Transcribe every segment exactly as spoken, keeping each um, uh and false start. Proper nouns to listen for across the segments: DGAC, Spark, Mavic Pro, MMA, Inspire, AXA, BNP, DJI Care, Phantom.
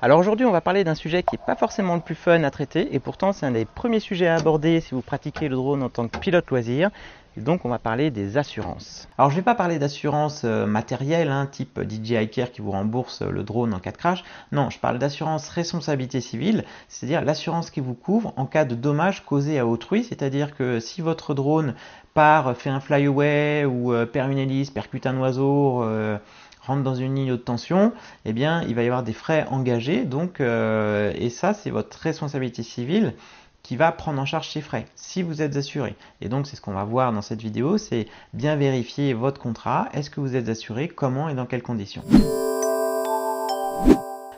Alors aujourd'hui on va parler d'un sujet qui n'est pas forcément le plus fun à traiter et pourtant c'est un des premiers sujets à aborder si vous pratiquez le drone en tant que pilote loisir. Donc on va parler des assurances. Alors je ne vais pas parler d'assurance matérielle, hein, type D J I Care qui vous rembourse le drone en cas de crash. Non, je parle d'assurance responsabilité civile, c'est-à-dire l'assurance qui vous couvre en cas de dommage causé à autrui. C'est-à-dire que si votre drone part, fait un flyaway ou euh, perd une hélice, percute un oiseau, euh, rentre dans une ligne haute tension, eh bien il va y avoir des frais engagés. Donc, euh, et ça c'est votre responsabilité civile qui va prendre en charge ces frais si vous êtes assuré. Et donc c'est ce qu'on va voir dans cette vidéo, c'est bien vérifier votre contrat, est-ce que vous êtes assuré, comment et dans quelles conditions.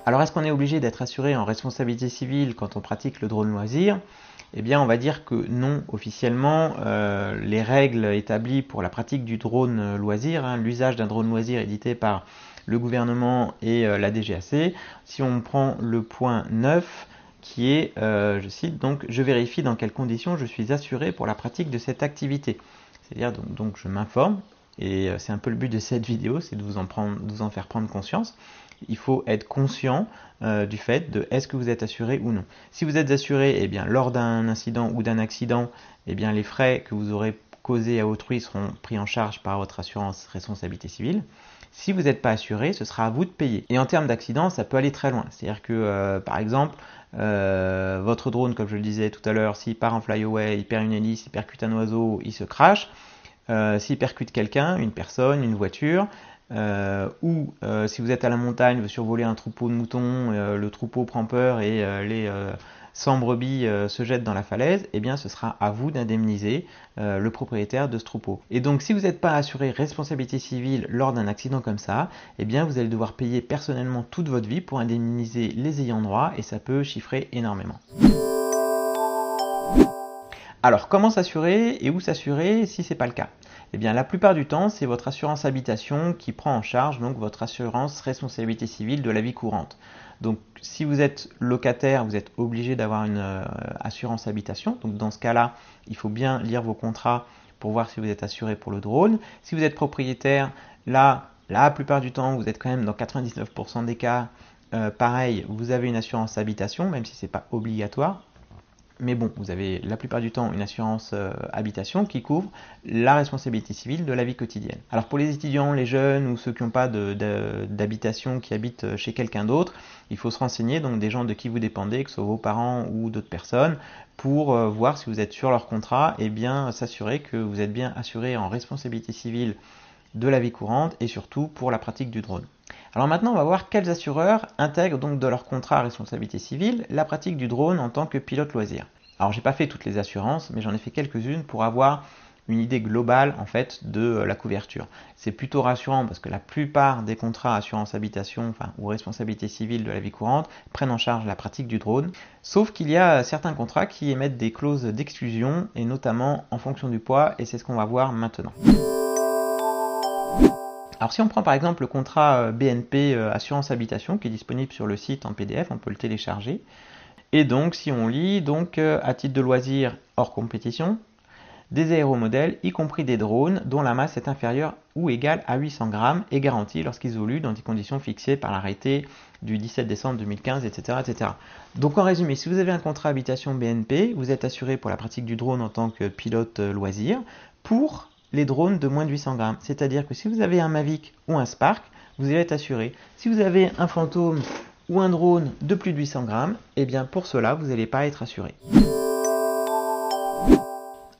Alors est-ce qu'on est obligé d'être assuré en responsabilité civile quand on pratique le drone loisir? Eh bien on va dire que non, officiellement euh, les règles établies pour la pratique du drone loisir, hein, l'usage d'un drone loisir édité par le gouvernement et euh, la D G A C, si on prend le point neuf, qui est, euh, je cite, donc je vérifie dans quelles conditions je suis assuré pour la pratique de cette activité. C'est-à-dire, donc, donc je m'informe, et c'est un peu le but de cette vidéo, c'est de vous en prendre, de vous en faire prendre conscience. Il faut être conscient euh, du fait de est-ce que vous êtes assuré ou non. Si vous êtes assuré, eh bien, lors d'un incident ou d'un accident, eh bien, les frais que vous aurez causés à autrui seront pris en charge par votre assurance responsabilité civile. Si vous n'êtes pas assuré, ce sera à vous de payer. Et en termes d'accident, ça peut aller très loin. C'est-à-dire que, euh, par exemple, euh, votre drone, comme je le disais tout à l'heure, s'il part en flyaway, il perd une hélice, il percute un oiseau, il se crache. Euh, s'il percute quelqu'un, une personne, une voiture, euh, ou euh, si vous êtes à la montagne, vous survolez un troupeau de moutons, euh, le troupeau prend peur et euh, les euh, cent brebis euh, se jettent dans la falaise, eh bien ce sera à vous d'indemniser euh, le propriétaire de ce troupeau. Et donc si vous n'êtes pas assuré responsabilité civile lors d'un accident comme ça, eh bien vous allez devoir payer personnellement toute votre vie pour indemniser les ayants droit et ça peut chiffrer énormément. Alors comment s'assurer et où s'assurer si ce n'est pas le cas? Eh bien la plupart du temps c'est votre assurance habitation qui prend en charge donc votre assurance responsabilité civile de la vie courante. Donc si vous êtes locataire, vous êtes obligé d'avoir une euh, assurance habitation. Donc dans ce cas-là, il faut bien lire vos contrats pour voir si vous êtes assuré pour le drone. Si vous êtes propriétaire, là, la plupart du temps, vous êtes quand même dans quatre-vingt-dix-neuf pour cent des cas, euh, pareil, vous avez une assurance habitation, même si ce n'est pas obligatoire. Mais bon, vous avez la plupart du temps une assurance euh, habitation qui couvre la responsabilité civile de la vie quotidienne. Alors pour les étudiants, les jeunes ou ceux qui n'ont pas d'habitation, qui habitent chez quelqu'un d'autre, il faut se renseigner, donc des gens de qui vous dépendez, que ce soit vos parents ou d'autres personnes, pour euh, voir si vous êtes sur leur contrat et bien s'assurer que vous êtes bien assuré en responsabilité civile de la vie courante et surtout pour la pratique du drone. Alors maintenant, on va voir quels assureurs intègrent donc dans leur contrat à responsabilité civile la pratique du drone en tant que pilote loisir. Alors j'ai pas fait toutes les assurances, mais j'en ai fait quelques-unes pour avoir une idée globale en fait de la couverture. C'est plutôt rassurant parce que la plupart des contrats assurance habitation enfin, ou responsabilité civile de la vie courante prennent en charge la pratique du drone. Sauf qu'il y a certains contrats qui émettent des clauses d'exclusion et notamment en fonction du poids et c'est ce qu'on va voir maintenant. Alors si on prend par exemple le contrat B N P assurance habitation qui est disponible sur le site en P D F, on peut le télécharger. Et donc si on lit, donc à titre de loisir hors compétition, des aéromodèles, y compris des drones dont la masse est inférieure ou égale à huit cents grammes est garantie lorsqu'ils évoluent dans des conditions fixées par l'arrêté du dix-sept décembre deux mille quinze, et cetera, et cetera. Donc en résumé, si vous avez un contrat habitation B N P, vous êtes assuré pour la pratique du drone en tant que pilote loisir pour les drones de moins de huit cents grammes. C'est-à-dire que si vous avez un Mavic ou un Spark, vous allez être assuré. Si vous avez un Phantom ou un drone de plus de huit cents grammes, eh bien pour cela, vous n'allez pas être assuré.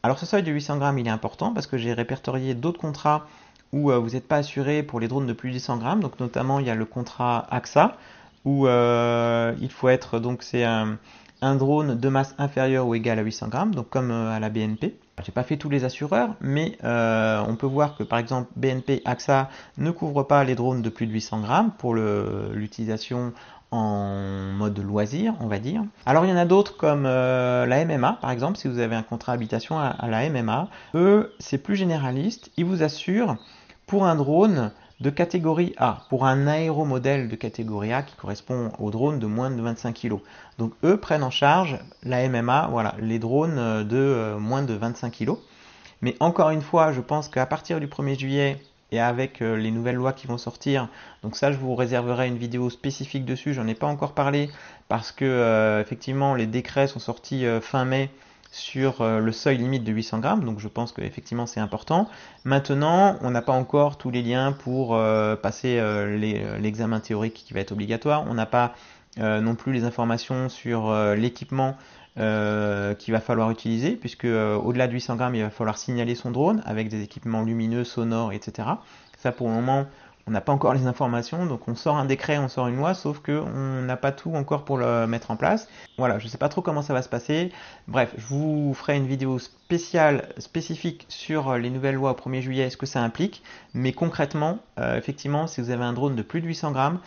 Alors ce seuil de huit cents grammes, il est important parce que j'ai répertorié d'autres contrats où euh, vous n'êtes pas assuré pour les drones de plus de huit cents grammes. Donc notamment, il y a le contrat A X A où euh, il faut être, donc c'est un, un drone de masse inférieure ou égale à huit cents grammes, donc comme euh, à la B N P. J'ai pas fait tous les assureurs, mais euh, on peut voir que par exemple B N P A X A ne couvre pas les drones de plus de huit cents grammes pour l'utilisation en mode loisir, on va dire. Alors il y en a d'autres comme euh, la M M A par exemple, si vous avez un contrat habitation à, à la M M A, eux c'est plus généraliste, ils vous assurent pour un drone de catégorie A, pour un aéromodèle de catégorie A qui correspond aux drones de moins de vingt-cinq kilos. Donc eux prennent en charge la M M A, voilà, les drones de moins de vingt-cinq kilos. Mais encore une fois, je pense qu'à partir du premier juillet, et avec euh, les nouvelles lois qui vont sortir. Donc ça, je vous réserverai une vidéo spécifique dessus. J'en ai pas encore parlé parce que euh, effectivement les décrets sont sortis euh, fin mai sur euh, le seuil limite de huit cents grammes. Donc je pense que effectivement c'est important. Maintenant, on n'a pas encore tous les liens pour euh, passer euh, l'examen euh, théorique qui va être obligatoire. On n'a pas euh, non plus les informations sur euh, l'équipement Euh, qu'il va falloir utiliser, puisque euh, au-delà de huit cents grammes, il va falloir signaler son drone avec des équipements lumineux, sonores, et cetera. Ça, pour le moment, on n'a pas encore les informations, donc on sort un décret, on sort une loi, sauf qu'on n'a pas tout encore pour le mettre en place. Voilà, je ne sais pas trop comment ça va se passer. Bref, je vous ferai une vidéo spéciale, spécifique sur les nouvelles lois au premier juillet, ce que ça implique. Mais concrètement, euh, effectivement, si vous avez un drone de plus de huit cents grammes,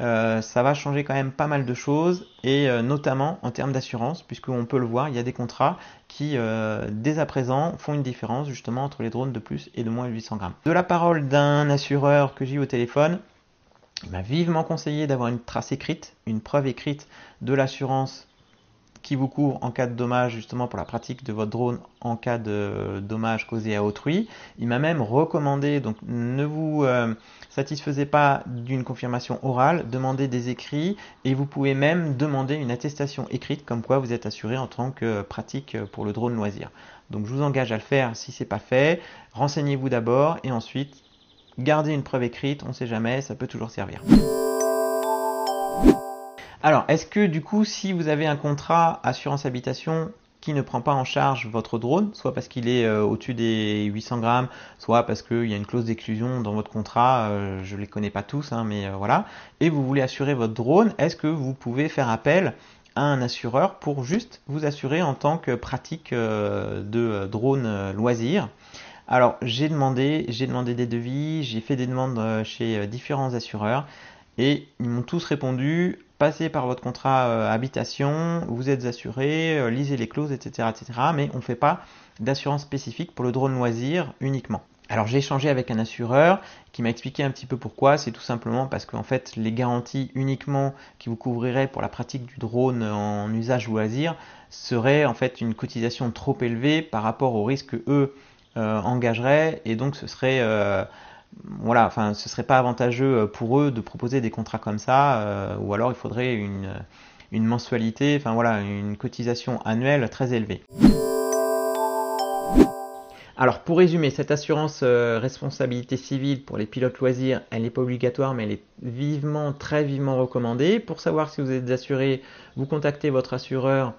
Euh, ça va changer quand même pas mal de choses, et euh, notamment en termes d'assurance, puisqu'on peut le voir, il y a des contrats qui, euh, dès à présent, font une différence justement entre les drones de plus et de moins de huit cents grammes. De la parole d'un assureur que j'ai eu au téléphone, il m'a vivement conseillé d'avoir une trace écrite, une preuve écrite de l'assurance qui vous couvre en cas de dommage justement pour la pratique de votre drone en cas de dommage causé à autrui. Il m'a même recommandé, donc ne vous euh, satisfaisez pas d'une confirmation orale, demandez des écrits, et vous pouvez même demander une attestation écrite comme quoi vous êtes assuré en tant que pratique pour le drone loisir. Donc je vous engage à le faire si ce n'est pas fait. Renseignez-vous d'abord et ensuite gardez une preuve écrite, on ne sait jamais, ça peut toujours servir. Alors, est-ce que du coup, si vous avez un contrat assurance habitation qui ne prend pas en charge votre drone, soit parce qu'il est euh, au-dessus des huit cents grammes, soit parce qu'il y a une clause d'exclusion dans votre contrat, euh, je ne les connais pas tous, hein, mais euh, voilà, et vous voulez assurer votre drone, est-ce que vous pouvez faire appel à un assureur pour juste vous assurer en tant que pratique euh, de drone euh, loisir? Alors, j'ai demandé, j'ai demandé des devis, j'ai fait des demandes euh, chez euh, différents assureurs, et ils m'ont tous répondu: passez par votre contrat euh, habitation, vous êtes assuré, euh, lisez les clauses, et cetera, et cetera. Mais on ne fait pas d'assurance spécifique pour le drone loisir uniquement. Alors j'ai échangé avec un assureur qui m'a expliqué un petit peu pourquoi. C'est tout simplement parce qu'en fait les garanties uniquement qui vous couvriraient pour la pratique du drone en usage loisir seraient en fait une cotisation trop élevée par rapport aux risques que eux euh, engageraient, et donc ce serait... Euh, Voilà, enfin, ce ne serait pas avantageux pour eux de proposer des contrats comme ça, euh, ou alors il faudrait une, une mensualité, enfin voilà, une cotisation annuelle très élevée. Alors pour résumer, cette assurance euh, responsabilité civile pour les pilotes loisirs, elle n'est pas obligatoire, mais elle est vivement, très vivement recommandée. Pour savoir si vous êtes assuré, vous contactez votre assureur,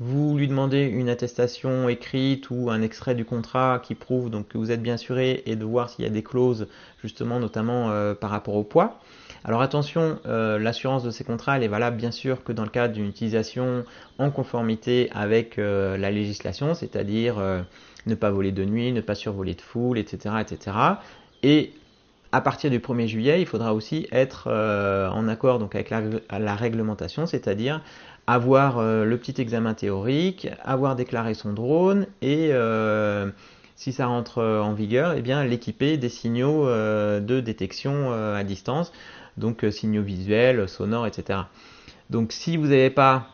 vous lui demandez une attestation écrite ou un extrait du contrat qui prouve donc que vous êtes bien assuré, et de voir s'il y a des clauses justement notamment euh, par rapport au poids. Alors attention, euh, l'assurance de ces contrats elle est valable bien sûr que dans le cadre d'une utilisation en conformité avec euh, la législation, c'est-à-dire euh, ne pas voler de nuit, ne pas survoler de foule, et cetera, et cetera. Et à partir du premier juillet, il faudra aussi être euh, en accord donc avec la, la réglementation, c'est-à-dire avoir euh, le petit examen théorique, avoir déclaré son drone, et euh, si ça rentre en vigueur, eh bien l'équiper des signaux euh, de détection euh, à distance, donc euh, signaux visuels, sonores, et cetera. Donc si vous n'avez pas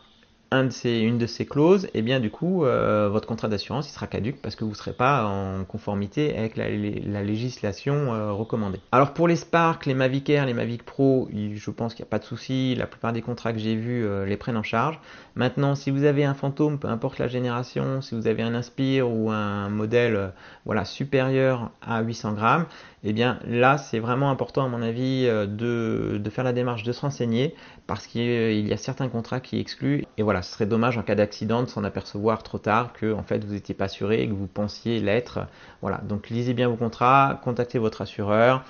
un de ces, une de ces clauses, eh bien du coup euh, votre contrat d'assurance il sera caduque parce que vous ne serez pas en conformité avec la, la législation euh, recommandée. Alors pour les Spark, les Mavic Air, les Mavic Pro, je pense qu'il n'y a pas de souci, la plupart des contrats que j'ai vus euh, les prennent en charge. Maintenant, si vous avez un Phantom, peu importe la génération, si vous avez un Inspire ou un modèle euh, voilà, supérieur à huit cents grammes, eh bien là c'est vraiment important à mon avis de, de faire la démarche de se renseigner, parce qu'il y a certains contrats qui excluent, et voilà, ce serait dommage en cas d'accident de s'en apercevoir trop tard que en fait vous n'étiez pas assuré et que vous pensiez l'être. Voilà, donc lisez bien vos contrats, contactez votre assureur.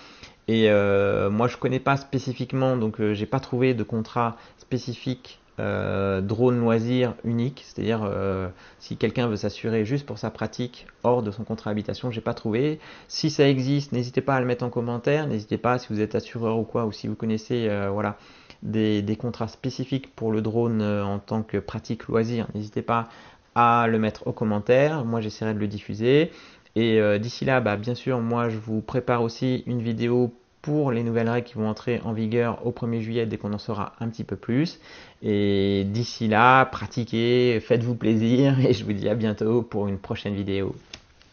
Et euh, moi je ne connais pas spécifiquement, donc euh, j'ai pas trouvé de contrat spécifique Euh, drone loisir unique, c'est-à-dire euh, si quelqu'un veut s'assurer juste pour sa pratique hors de son contrat habitation, j'ai pas trouvé. Si ça existe, n'hésitez pas à le mettre en commentaire, n'hésitez pas si vous êtes assureur ou quoi, ou si vous connaissez euh, voilà, des, des contrats spécifiques pour le drone euh, en tant que pratique loisir, n'hésitez pas à le mettre en commentaire, moi j'essaierai de le diffuser. Et euh, d'ici là, bah, bien sûr, moi je vous prépare aussi une vidéo pour les nouvelles règles qui vont entrer en vigueur au premier juillet, dès qu'on en saura un petit peu plus. Et d'ici là, pratiquez, faites-vous plaisir, et je vous dis à bientôt pour une prochaine vidéo.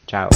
Ciao!